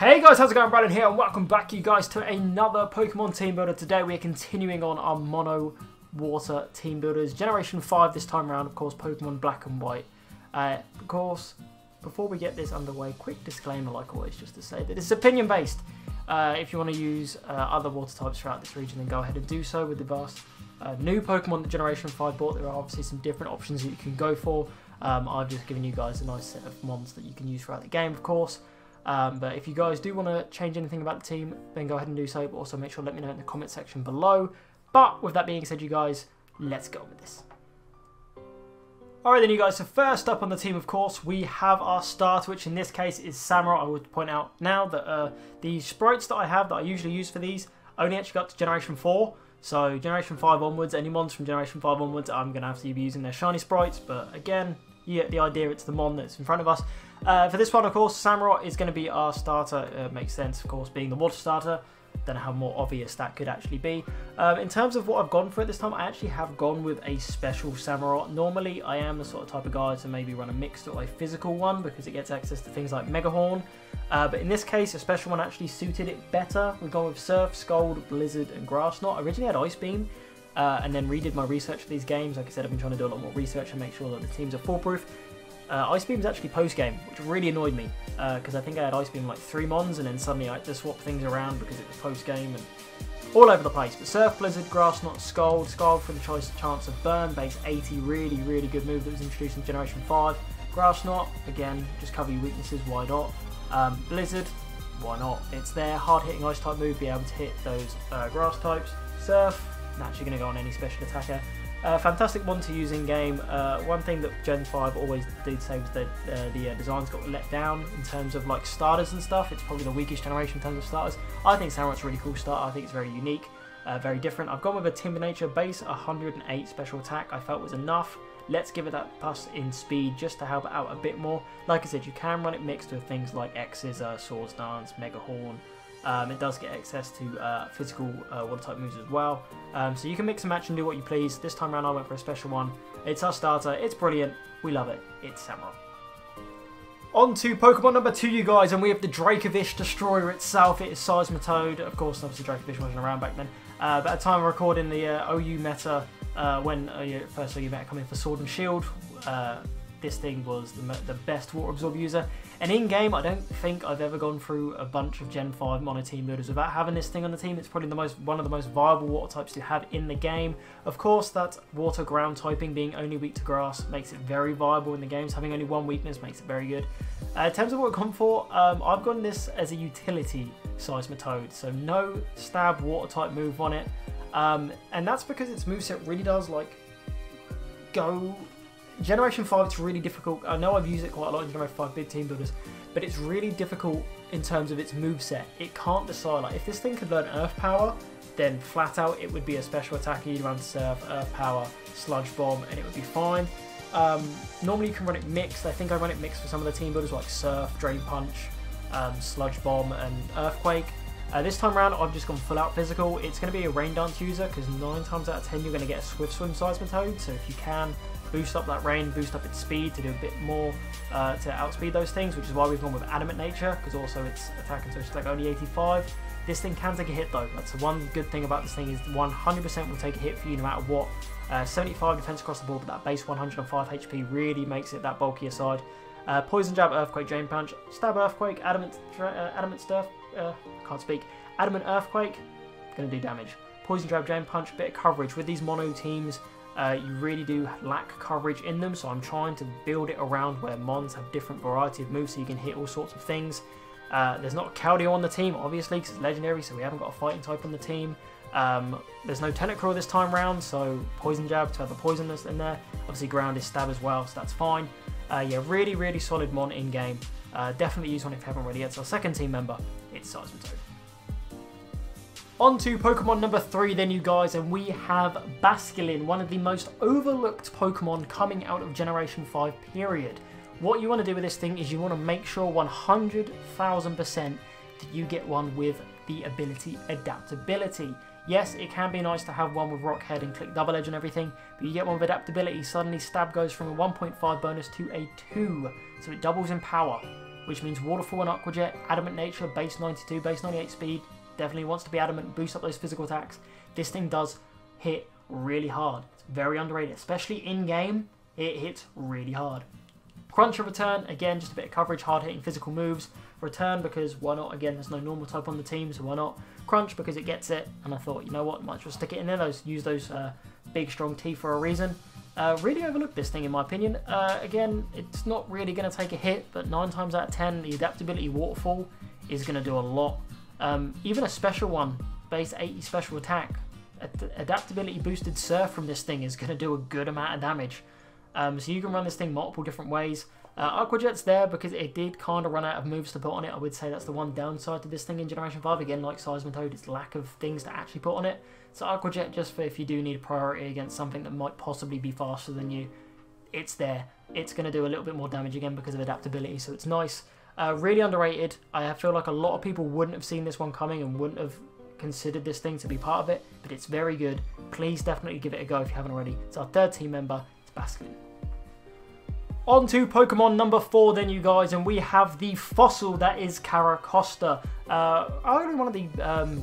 Hey guys, how's it going? Brandon here and welcome back you guys to another Pokemon Team Builder. Today we're continuing on our Mono Water Team Builders, Generation 5 this time around, of course, Pokemon Black and White. Of course, before we get this underway, quick disclaimer like always, just to say that it's opinion based. If you want to use other water types throughout this region, then go ahead and do so. With the vast new Pokemon that Generation 5 bought, there are obviously some different options that you can go for. I've just given you guys a nice set of mons that you can use throughout the game, of course. But if you guys do want to change anything about the team, then go ahead and do so, but also make sure to let me know in the comment section below. But with that being said, you guys, let's go with this. Alright then you guys, so first up on the team, of course, we have our starter, which in this case is Samurott. I would point out now that the sprites that I have, that I usually use for these, only actually got to Generation 4. So Generation 5 onwards, any mons from Generation 5 onwards, I'm going to have to be using their shiny sprites, but again, you get the idea, it's the mon that's in front of us. For this one, of course, Samurott is going to be our starter. Makes sense, of course, being the water starter. Don't know how more obvious that could actually be. In terms of what I've gone for it this time, I actually have gone with a special Samurott. Normally, I am the sort of type of guy to maybe run a mixed or a physical one because it gets access to things like Megahorn. But in this case, a special one actually suited it better. We've gone with Surf, Scald, Blizzard, and Grass Knot. I originally had Ice Beam. And then redid my research for these games. Like I said, I've been trying to do a lot more research and make sure that the teams are foolproof. Ice Beam is actually post-game, which really annoyed me, because I think I had Ice Beam like 3 mons, and then suddenly I had to swap things around because it was post-game and all over the place. But Surf, Blizzard, Grass Knot, Scald. Scald for the chance of burn, base 80, really, really good move that was introduced in Generation 5. Grass Knot, again, just cover your weaknesses, why not? Blizzard, why not? It's their hard-hitting Ice-type move, be able to hit those Grass types. Surf, actually going to go on any special attacker. Fantastic one to use in game. One thing that Gen 5 always did say was that the designs got let down in terms of like starters and stuff. It's probably the weakest generation in terms of starters. I think Samurott's a really cool starter. I think it's very unique, very different. I've gone with a Timber Nature base 108 special attack. I felt was enough. Let's give it that plus in speed just to help it out a bit more. Like I said, you can run it mixed with things like X Scissor, Swords Dance, Mega Horn. It does get access to physical water type moves as well. So you can mix and match and do what you please. This time around I went for a special one. It's our starter, it's brilliant, we love it, it's Samurott. On to Pokemon number 2 you guys, and we have the Dracovish Destroyer itself. It is Seismitoad, of course, obviously Dracovish wasn't around back then. But at the time of recording the OU meta, when first OU meta coming for Sword and Shield, this thing was the best Water Absorb user. And in-game, I don't think I've ever gone through a bunch of Gen 5 Mono Team Builders without having this thing on the team. It's probably the one of the most viable Water types to have in the game. Of course, that Water Ground typing being only weak to Grass makes it very viable in the games. Having only one weakness makes it very good. In terms of what I've gone for, I've gone this as a utility Seismitoad, so no stab Water type move on it. And that's because its moveset really does like go. Generation 5, it's really difficult. I know I've used it quite a lot in Generation 5 big team builders, but it's really difficult in terms of its moveset. It can't decide. Like, if this thing could learn Earth Power, then flat out it would be a special attacker. You'd run Surf, Earth Power, Sludge Bomb, and it would be fine. Normally you can run it mixed. I think I run it mixed for some of the team builders like Surf, Drain Punch, Sludge Bomb, and Earthquake. This time around, I've just gone full out physical. It's going to be a Rain Dance user because 9 times out of 10 you're going to get a Swift Swim Seismitoad, so if you can boost up that rain, boost up its speed to do a bit more to outspeed those things, which is why we've gone with Adamant Nature, because also its attack and social attack only 85. This thing can take a hit though. That's the one good thing about this thing, is 100% will take a hit for you no matter what. 75 defense across the board, but that base 105 HP really makes it that bulkier side. Poison Jab, Earthquake, Drain Punch, Stab Earthquake, Adamant Earthquake, going to do damage. Poison Jab, Drain Punch, bit of coverage. With these mono teams, you really do lack coverage in them, so I'm trying to build it around where mons have different variety of moves so you can hit all sorts of things. There's not Caldeo on the team, obviously, because it's legendary, so we haven't got a fighting type on the team. There's no Tentacruel this time round, so Poison Jab to have the poisonous in there. Obviously Ground is Stab as well, so that's fine. Yeah, really, really solid mon in-game. Definitely use one if you haven't already. It's our second team member, it's Seismitoad. On to Pokemon number 3 then you guys, and we have Basculin, one of the most overlooked Pokemon coming out of Generation 5 period. What you want to do with this thing is you want to make sure 100,000% that you get one with the ability Adaptability. Yes, it can be nice to have one with Rock Head and Click Double Edge and everything, but you get one with Adaptability, suddenly Stab goes from a 1.5 bonus to a 2, so it doubles in power. which means Waterfall and Aqua Jet, Adamant Nature, base 92, base 98 speed, definitely wants to be adamant, boost up those physical attacks. This thing does hit really hard. It's very underrated, especially in-game, it hits really hard. Crunch of Return, again, just a bit of coverage, hard-hitting physical moves. Return, because why not? Again, there's no normal type on the team, so why not? Crunch, because it gets it, and I thought, you know what, might as well stick it in there. Those, use those big, strong teeth for a reason. Really overlooked this thing, in my opinion. Again, it's not really going to take a hit, but 9 times out of 10, the Adaptability Waterfall is going to do a lot. Even a special one, base 80 special attack, Adaptability Boosted Surf from this thing is going to do a good amount of damage. So you can run this thing multiple different ways. Aqua Jet's there because it did kind of run out of moves to put on it. I would say that's the one downside to this thing in Generation 5. Again, like Seismitoad, it's lack of things to actually put on it. So Aqua Jet, just for if you do need a priority against something that might possibly be faster than you, it's there. It's going to do a little bit more damage again because of adaptability, so it's nice. Really underrated. I feel like a lot of people wouldn't have seen this one coming and wouldn't have considered this thing to be part of it, but it's very good. Please definitely give it a go if you haven't already. It's our third team member. Basculin. On to Pokemon number 4 then, you guys, and we have the fossil that is Carracosta. Only one of the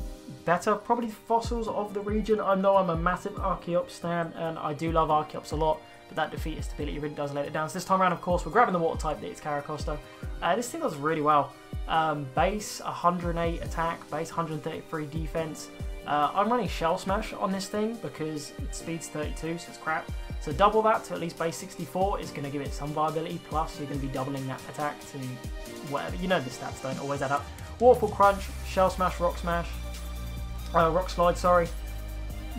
better probably fossils of the region. I know I'm a massive Archeops stan and I do love Archeops a lot, but that defeat stability really does let it down. So this time around, of course, we're grabbing the water type that is Carracosta. This thing does really well. Base 108 attack, base 133 defense. I'm running Shell Smash on this thing because it speeds 32, so it's crap. So double that to at least base 64 is going to give it some viability, plus you're going to be doubling that attack to whatever. You know the stats don't always add up. Waterfall Crunch, Shell Smash, Rock Slide, sorry.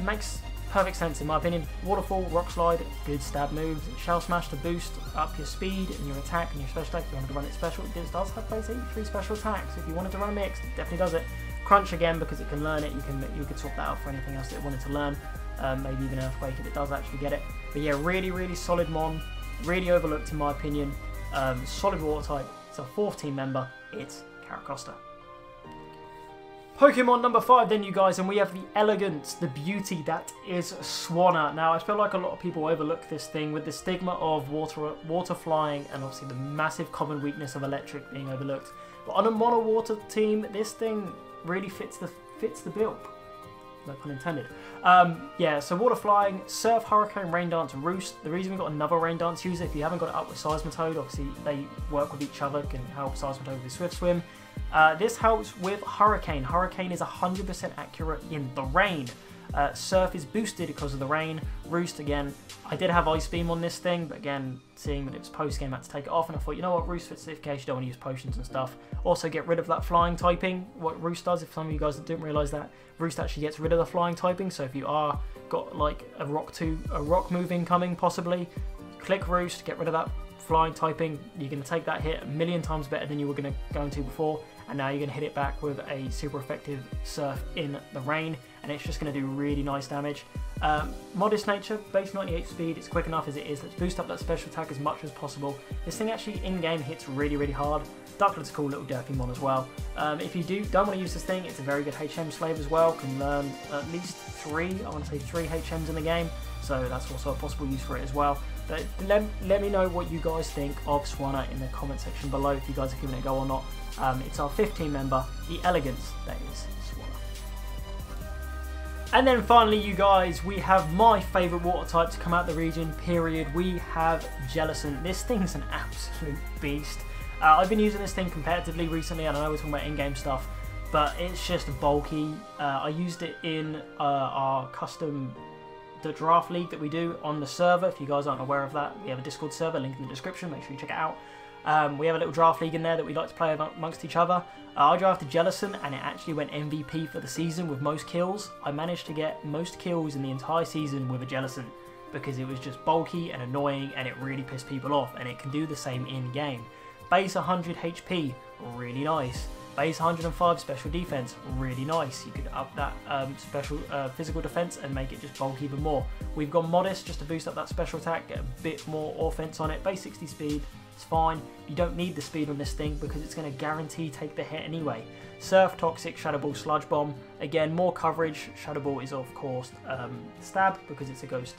Makes perfect sense in my opinion. Waterfall, Rock Slide, good stab moves. Shell Smash to boost up your speed and your attack and your special attack. If you wanted to run it special, it does have base 83 special attacks. If you wanted to run mixed, it definitely does it. Crunch again because it can learn it. You could swap that out for anything else that it wanted to learn. Maybe even Earthquake if it does actually get it. But yeah, really, really solid Mon. Really overlooked in my opinion. Solid water type. It's our 4th team member. It's Carracosta. Pokemon number 5 then, you guys, and we have the elegance, the beauty that is Swanna. Now, I feel like a lot of people overlook this thing with the stigma of water flying and obviously the massive common weakness of electric being overlooked. But on a mono water team, this thing really fits the bill. No pun intended. Yeah, so Water Flying, Surf, Hurricane, Rain Dance, Roost. The reason we've got another Rain Dance user, if you haven't got it up with Seismitoad, obviously they work with each other, can help Seismitoad with Swift Swim. This helps with Hurricane. Hurricane is 100% accurate in the rain. Surf is boosted because of the rain. Roost, again, I did have Ice Beam on this thing, but again, seeing that it was post-game, I had to take it off, and I thought, you know what, Roost fits in case you don't want to use potions and stuff. Also, get rid of that flying typing, what Roost does, if some of you guys didn't realise that. Roost actually gets rid of the flying typing, so if you are got, like, a rock move incoming, possibly, click Roost, get rid of that flying typing. You're going to take that hit a million times better than you were going to go into before, and now you're going to hit it back with a super effective Surf in the rain, and it's just going to do really nice damage. Modest Nature, base 98 speed, it's quick enough as it is. Let's boost up that special attack as much as possible. This thing actually in-game hits really, really hard. Ducklet's a cool little derpy mon as well. If you don't want to use this thing, it's a very good HM slave as well. Can learn at least three HMs in the game, so that's also a possible use for it as well. But let me know what you guys think of Swanna in the comment section below, if you guys are giving it a go or not. It's our 15th member, the elegance, that is Swanna. And then finally, you guys, we have my favourite water type to come out the region, period. We have Jellicent. This thing's an absolute beast. I've been using this thing competitively recently, and I know we're talking about in-game stuff, but it's just bulky. I used it in our custom the draft league that we do on the server. If you guys aren't aware of that, we have a Discord server, link in the description, make sure you check it out. We have a little draft league in there that we like to play amongst each other. I drafted Jellicent and it actually went MVP for the season with most kills. I managed to get most kills in the entire season with a Jellicent because it was just bulky and annoying and it really pissed people off, and it can do the same in game. Base 100 HP, really nice. Base 105 special defense, really nice. You could up that special physical defense and make it just bulk even more. We've got modest just to boost up that special attack, get a bit more offense on it. Base 60 speed, it's fine. You don't need the speed on this thing because it's going to guarantee take the hit anyway. Surf, Toxic, Shadow Ball, Sludge Bomb. Again, more coverage. Shadow Ball is of course stab because it's a ghost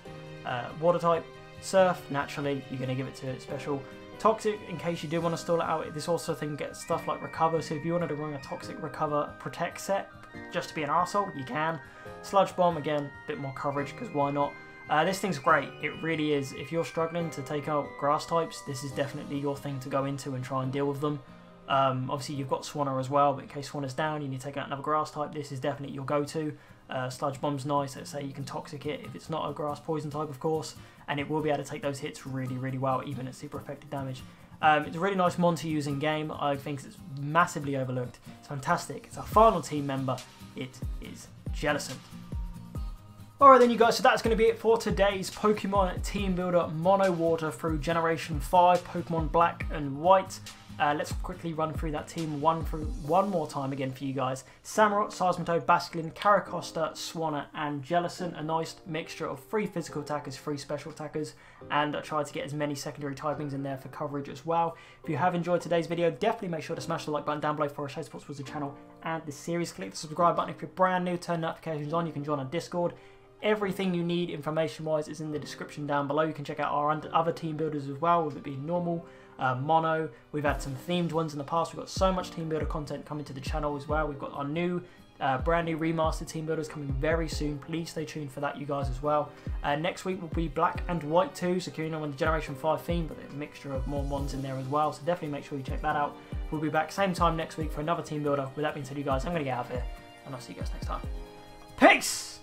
water type. Surf, naturally, you're going to give it to it special. Toxic, in case you do want to stall it out, this also thing gets stuff like Recover, so if you wanted to run a Toxic Recover Protect set, just to be an arsehole, you can. Sludge Bomb, again, a bit more coverage, because why not? This thing's great, it really is. If you're struggling to take out grass types, this is definitely your thing to go into and try and deal with them. Obviously, you've got Swanna as well, but in case Swanna's down, you need to take out another grass type, this is definitely your go-to. Sludge Bomb's nice, let's say you can Toxic it if it's not a grass poison type, of course, and it will be able to take those hits really, really well, even at super effective damage. It's a really nice mon to use in game, I think it's massively overlooked. It's fantastic. It's our final team member, it is Jellicent. Alright then you guys, so that's going to be it for today's Pokemon Team Builder Mono Water through Generation 5 Pokemon Black and White. Let's quickly run through that team one more time again for you guys. Samurott, Seismitoad, Basculin, Carracosta, Swanna and Jellicent. A nice mixture of 3 physical attackers, 3 special attackers, and I tried to get as many secondary typings in there for coverage as well. If you have enjoyed today's video, definitely make sure to smash the like button down below for our show supports towards the channel and the series. Click the subscribe button if you're brand new, turn notifications on, you can join our Discord. Everything you need information-wise is in the description down below. You can check out our other team builders as well, whether it be normal, mono. We've had some themed ones in the past. We've got so much team builder content coming to the channel as well. We've got our new, brand new remastered team builders coming very soon. Please stay tuned for that, you guys, as well. Next week will be Black and White 2, so carrying on with the Generation 5 theme, but a mixture of more mons in there as well, so definitely make sure you check that out. We'll be back same time next week for another team builder. With that being said, you guys, I'm going to get out of here, and I'll see you guys next time. Peace!